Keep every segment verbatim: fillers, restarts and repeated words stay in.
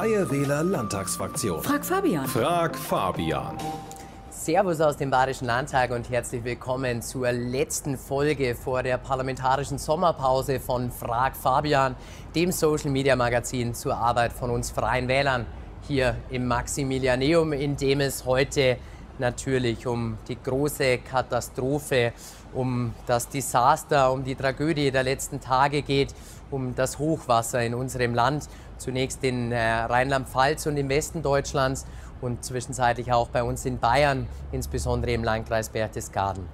Freie Wähler Landtagsfraktion. Frag Fabian. Frag Fabian. Servus aus dem Bayerischen Landtag und herzlich willkommen zur letzten Folge vor der parlamentarischen Sommerpause von Frag Fabian, dem Social Media Magazin zur Arbeit von uns Freien Wählern hier im Maximilianeum, in dem es heute natürlich um die große Katastrophe, um das Desaster, um die Tragödie der letzten Tage geht, um das Hochwasser in unserem Land, zunächst in Rheinland-Pfalz und im Westen Deutschlands und zwischenzeitlich auch bei uns in Bayern, insbesondere im Landkreis Berchtesgaden.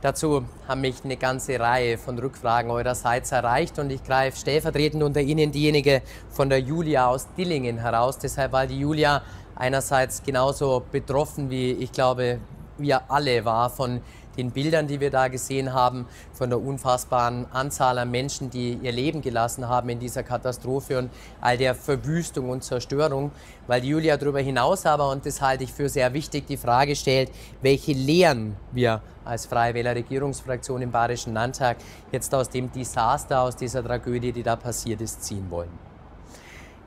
Dazu haben mich eine ganze Reihe von Rückfragen eurerseits erreicht und ich greife stellvertretend unter Ihnen diejenige von der Julia aus Dillingen heraus. Deshalb war die Julia einerseits genauso betroffen wie, ich glaube, wir alle war von den Bildern, die wir da gesehen haben, von der unfassbaren Anzahl an Menschen, die ihr Leben gelassen haben in dieser Katastrophe und all der Verwüstung und Zerstörung, weil Julia darüber hinaus aber, und das halte ich für sehr wichtig, die Frage stellt, welche Lehren wir als Freie Wähler Regierungsfraktion im Bayerischen Landtag jetzt aus dem Desaster, aus dieser Tragödie, die da passiert ist, ziehen wollen.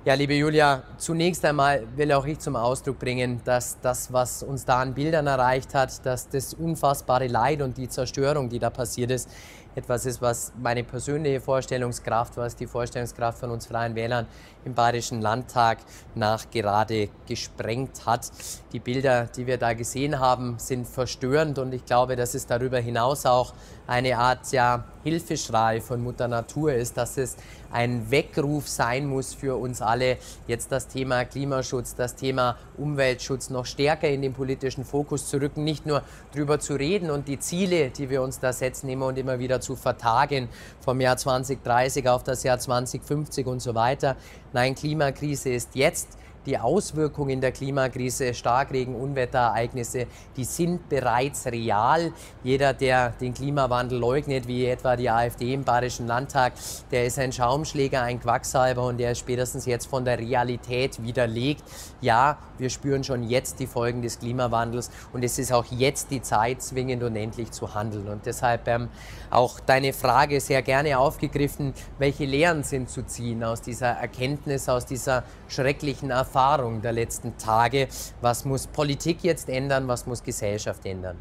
Ja, liebe Julia, zunächst einmal will auch ich zum Ausdruck bringen, dass das, was uns da an Bildern erreicht hat, dass das unfassbare Leid und die Zerstörung, die da passiert ist, etwas ist, was meine persönliche Vorstellungskraft, was die Vorstellungskraft von uns Freien Wählern im Bayerischen Landtag nachgerade gesprengt hat. Die Bilder, die wir da gesehen haben, sind verstörend und ich glaube, dass es darüber hinaus auch eine Art ja, Hilfeschrei von Mutter Natur ist, dass es ein Weckruf sein muss für uns alle, jetzt das Thema Klimaschutz, das Thema Umweltschutz noch stärker in den politischen Fokus zu rücken, nicht nur darüber zu reden und die Ziele, die wir uns da setzen, immer und immer wieder zu vertagen, vom Jahr zweitausenddreißig auf das Jahr zweitausendfünfzig und so weiter. Nein, Klimakrise ist jetzt. Die Auswirkungen der Klimakrise, Starkregen, Unwetterereignisse, die sind bereits real. Jeder, der den Klimawandel leugnet, wie etwa die AfD im Bayerischen Landtag, der ist ein Schaumschläger, ein Quacksalber und der ist spätestens jetzt von der Realität widerlegt. Ja, wir spüren schon jetzt die Folgen des Klimawandels und es ist auch jetzt die Zeit, zwingend und endlich zu handeln. Und deshalb ähm, auch deine Frage sehr gerne aufgegriffen, welche Lehren sind zu ziehen aus dieser Erkenntnis, aus dieser schrecklichen Erfahrung Erfahrung der letzten Tage. Was muss Politik jetzt ändern? Was muss Gesellschaft ändern?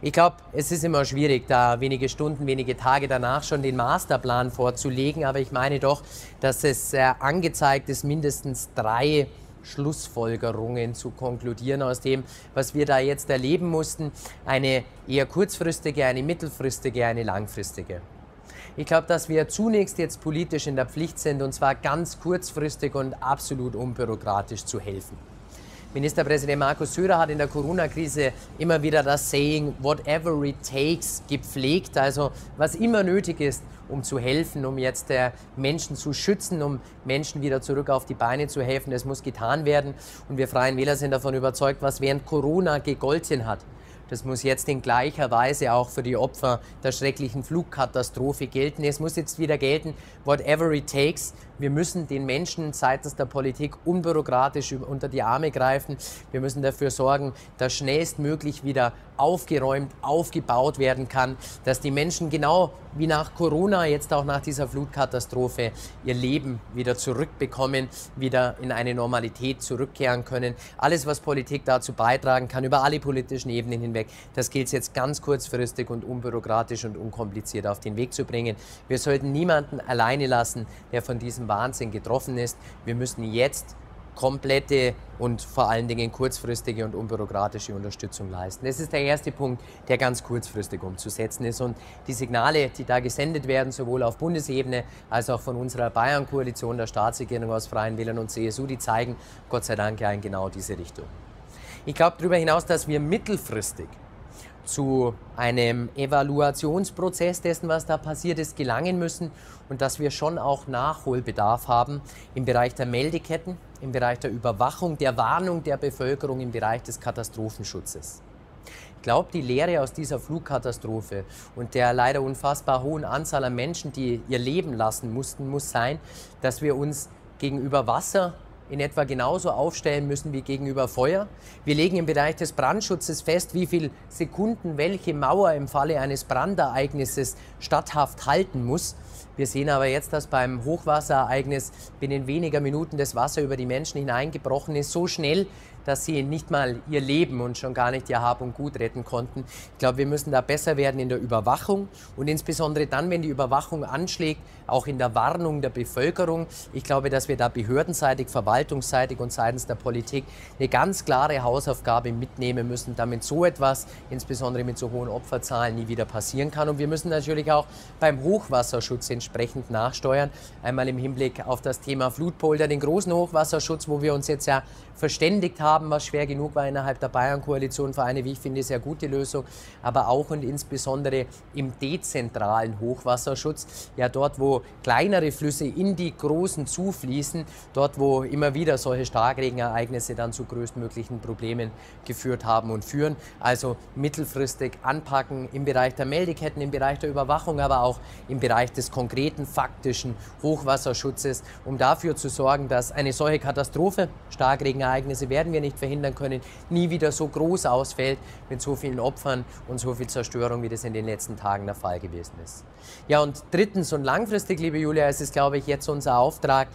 Ich glaube, es ist immer schwierig, da wenige Stunden, wenige Tage danach schon den Masterplan vorzulegen. Aber ich meine doch, dass es äh, angezeigt ist, mindestens drei Schlussfolgerungen zu konkludieren aus dem, was wir da jetzt erleben mussten. Eine eher kurzfristige, eine mittelfristige, eine langfristige. Ich glaube, dass wir zunächst jetzt politisch in der Pflicht sind, und zwar ganz kurzfristig und absolut unbürokratisch zu helfen. Ministerpräsident Markus Söder hat in der Corona-Krise immer wieder das Saying, whatever it takes, gepflegt. Also was immer nötig ist, um zu helfen, um jetzt äh, Menschen zu schützen, um Menschen wieder zurück auf die Beine zu helfen, das muss getan werden. Und wir Freien Wähler sind davon überzeugt, was während Corona gegolten hat, das muss jetzt in gleicher Weise auch für die Opfer der schrecklichen Flugkatastrophe gelten. Es muss jetzt wieder gelten, whatever it takes. Wir müssen den Menschen seitens der Politik unbürokratisch unter die Arme greifen. Wir müssen dafür sorgen, dass schnellstmöglich wieder aufgeräumt, aufgebaut werden kann, dass die Menschen genau wie nach Corona, jetzt auch nach dieser Flutkatastrophe, ihr Leben wieder zurückbekommen, wieder in eine Normalität zurückkehren können. Alles, was Politik dazu beitragen kann, über alle politischen Ebenen hinweg, das gilt es jetzt ganz kurzfristig und unbürokratisch und unkompliziert auf den Weg zu bringen. Wir sollten niemanden alleine lassen, der von diesem Wahnsinn getroffen ist. Wir müssen jetzt komplette und vor allen Dingen kurzfristige und unbürokratische Unterstützung leisten. Das ist der erste Punkt, der ganz kurzfristig umzusetzen ist. Und die Signale, die da gesendet werden, sowohl auf Bundesebene als auch von unserer Bayernkoalition, der Staatsregierung aus Freien Wählern und C S U, die zeigen Gott sei Dank ja in genau diese Richtung. Ich glaube darüber hinaus, dass wir mittelfristig zu einem Evaluationsprozess dessen, was da passiert ist, gelangen müssen und dass wir schon auch Nachholbedarf haben im Bereich der Meldeketten, im Bereich der Überwachung, der Warnung der Bevölkerung, im Bereich des Katastrophenschutzes. Ich glaube, die Lehre aus dieser Flugkatastrophe und der leider unfassbar hohen Anzahl an Menschen, die ihr Leben lassen mussten, muss sein, dass wir uns gegenüber Wasser in etwa genauso aufstellen müssen wie gegenüber Feuer. Wir legen im Bereich des Brandschutzes fest, wie viele Sekunden welche Mauer im Falle eines Brandereignisses statthaft halten muss. Wir sehen aber jetzt, dass beim Hochwasserereignis binnen weniger Minuten das Wasser über die Menschen hineingebrochen ist, so schnell, dass sie nicht mal ihr Leben und schon gar nicht ihr Hab und Gut retten konnten. Ich glaube, wir müssen da besser werden in der Überwachung und insbesondere dann, wenn die Überwachung anschlägt, auch in der Warnung der Bevölkerung. Ich glaube, dass wir da behördenseitig, verwaltungsseitig und seitens der Politik eine ganz klare Hausaufgabe mitnehmen müssen, damit so etwas, insbesondere mit so hohen Opferzahlen, nie wieder passieren kann. Und wir müssen natürlich auch beim Hochwasserschutz entsprechend entsprechend nachsteuern. Einmal im Hinblick auf das Thema Flutpolder, den großen Hochwasserschutz, wo wir uns jetzt ja verständigt haben, was schwer genug war innerhalb der Bayernkoalition, für eine, wie ich finde, sehr gute Lösung, aber auch und insbesondere im dezentralen Hochwasserschutz, ja dort, wo kleinere Flüsse in die großen zufließen, dort, wo immer wieder solche Starkregenereignisse dann zu größtmöglichen Problemen geführt haben und führen. Also mittelfristig anpacken im Bereich der Meldeketten, im Bereich der Überwachung, aber auch im Bereich des konkreten faktischen Hochwasserschutzes, um dafür zu sorgen, dass eine solche Katastrophe, Starkregenereignisse werden wir nicht verhindern können, nie wieder so groß ausfällt mit so vielen Opfern und so viel Zerstörung, wie das in den letzten Tagen der Fall gewesen ist. Ja, und drittens und langfristig, liebe Julia, ist es, glaube ich, jetzt unser Auftrag,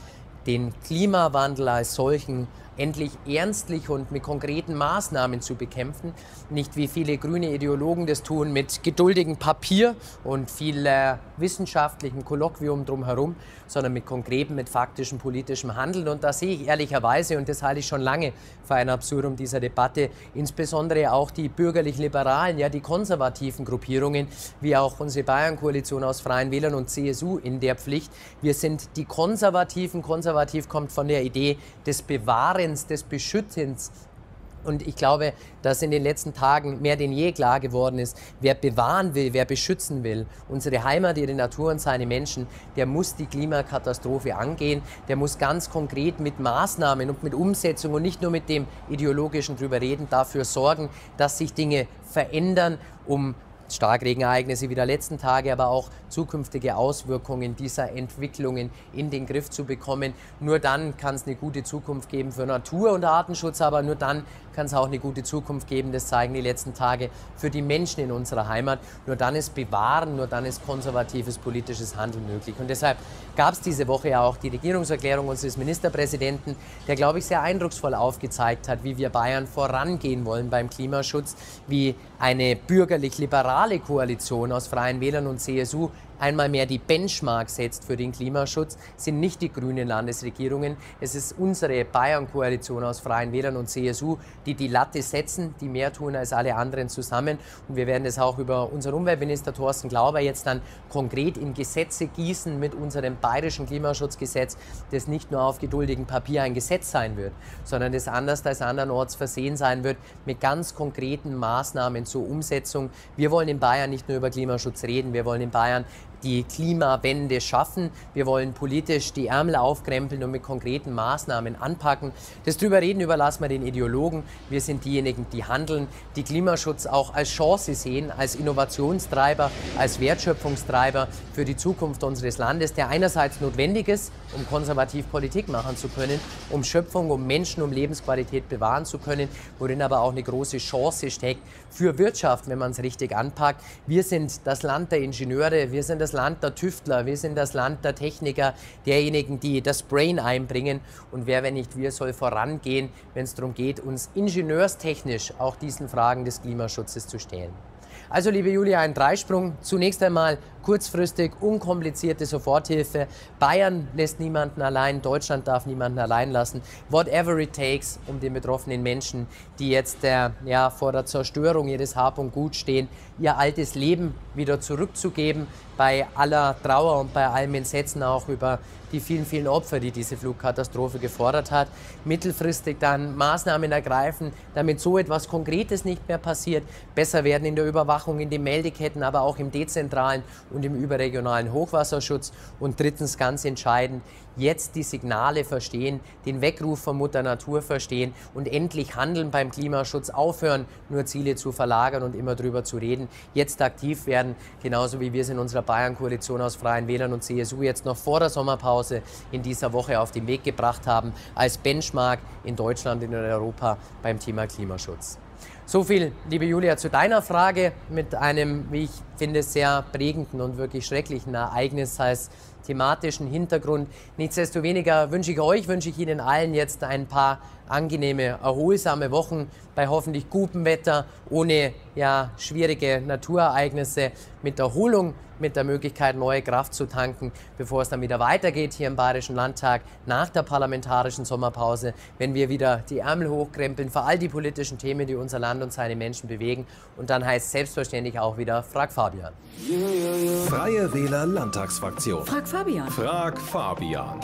den Klimawandel als solchen endlich ernstlich und mit konkreten Maßnahmen zu bekämpfen. Nicht wie viele grüne Ideologen das tun, mit geduldigem Papier und viel äh, wissenschaftlichem Kolloquium drumherum, sondern mit konkretem, mit faktischem, politischem Handeln. Und da sehe ich ehrlicherweise, und das halte ich schon lange für ein Absurdum dieser Debatte, insbesondere auch die bürgerlich-liberalen, ja die konservativen Gruppierungen, wie auch unsere Bayern-Koalition aus Freien Wählern und C S U in der Pflicht. Wir sind die Konservativen. Konservativ kommt von der Idee des Bewahrens, des Beschützens. Und ich glaube, dass in den letzten Tagen mehr denn je klar geworden ist, wer bewahren will, wer beschützen will, unsere Heimat, ihre Natur und seine Menschen, der muss die Klimakatastrophe angehen, der muss ganz konkret mit Maßnahmen und mit Umsetzung und nicht nur mit dem ideologischen drüber reden, dafür sorgen, dass sich Dinge verändern, um Starkregenereignisse wie der letzten Tage, aber auch zukünftige Auswirkungen dieser Entwicklungen in den Griff zu bekommen. Nur dann kann es eine gute Zukunft geben für Natur- und Artenschutz, aber nur dann kann es auch eine gute Zukunft geben, das zeigen die letzten Tage, für die Menschen in unserer Heimat. Nur dann ist Bewahren, nur dann ist konservatives politisches Handeln möglich. Und deshalb gab es diese Woche auch die Regierungserklärung unseres Ministerpräsidenten, der, glaube ich, sehr eindrucksvoll aufgezeigt hat, wie wir Bayern vorangehen wollen beim Klimaschutz, wie eine bürgerlich-liberale Koalition aus Freien Wählern und C S U einmal mehr die Benchmark setzt für den Klimaschutz, sind nicht die grünen Landesregierungen. Es ist unsere Bayern-Koalition aus Freien Wählern und C S U, die die Latte setzen, die mehr tun als alle anderen zusammen. Und wir werden das auch über unseren Umweltminister Thorsten Glauber jetzt dann konkret in Gesetze gießen mit unserem bayerischen Klimaschutzgesetz, das nicht nur auf geduldigem Papier ein Gesetz sein wird, sondern das anders als andernorts versehen sein wird mit ganz konkreten Maßnahmen zur Umsetzung. Wir wollen in Bayern nicht nur über Klimaschutz reden, wir wollen in Bayern die Klimawende schaffen. Wir wollen politisch die Ärmel aufkrempeln und mit konkreten Maßnahmen anpacken. Das drüber reden überlassen wir den Ideologen. Wir sind diejenigen, die handeln, die Klimaschutz auch als Chance sehen, als Innovationstreiber, als Wertschöpfungstreiber für die Zukunft unseres Landes, der einerseits notwendig ist, um konservativ Politik machen zu können, um Schöpfung, um Menschen, um Lebensqualität bewahren zu können, worin aber auch eine große Chance steckt für Wirtschaft, wenn man es richtig anpackt. Wir sind das Land der Ingenieure, wir sind das Land der Tüftler, wir sind das Land der Techniker, derjenigen, die das Brain einbringen. Und wer, wenn nicht wir, soll vorangehen, wenn es darum geht, uns ingenieurstechnisch auch diesen Fragen des Klimaschutzes zu stellen. Also, liebe Julia, ein Dreisprung. Zunächst einmal kurzfristig, unkomplizierte Soforthilfe. Bayern lässt niemanden allein, Deutschland darf niemanden allein lassen. Whatever it takes, um den betroffenen Menschen, die jetzt äh, ja, vor der Zerstörung ihres Hab und Gut stehen, ihr altes Leben wieder zurückzugeben. Bei aller Trauer und bei allem Entsetzen auch über die vielen, vielen Opfer, die diese Flutkatastrophe gefordert hat. Mittelfristig dann Maßnahmen ergreifen, damit so etwas Konkretes nicht mehr passiert. Besser werden in der Überwachung, in den Meldeketten, aber auch im dezentralen und im überregionalen Hochwasserschutz. Und drittens, ganz entscheidend, jetzt die Signale verstehen, den Weckruf von Mutter Natur verstehen und endlich handeln beim Klimaschutz, aufhören, nur Ziele zu verlagern und immer drüber zu reden. Jetzt aktiv werden, genauso wie wir es in unserer Bayernkoalition aus Freien Wählern und C S U jetzt noch vor der Sommerpause in dieser Woche auf den Weg gebracht haben, als Benchmark in Deutschland, in Europa beim Thema Klimaschutz. So viel, liebe Julia, zu deiner Frage mit einem, wie ich finde, sehr prägenden und wirklich schrecklichen Ereignis als thematischen Hintergrund. Nichtsdestoweniger wünsche ich euch, wünsche ich Ihnen allen jetzt ein paar angenehme, erholsame Wochen bei hoffentlich gutem Wetter, ohne ja, schwierige Naturereignisse, mit Erholung, mit der Möglichkeit, neue Kraft zu tanken, bevor es dann wieder weitergeht hier im Bayerischen Landtag nach der parlamentarischen Sommerpause, wenn wir wieder die Ärmel hochkrempeln für all die politischen Themen, die unser Land und seine Menschen bewegen. Und dann heißt selbstverständlich auch wieder Frag Fabian. Freie Wähler Landtagsfraktion. Frag Fabian. Frag Fabian.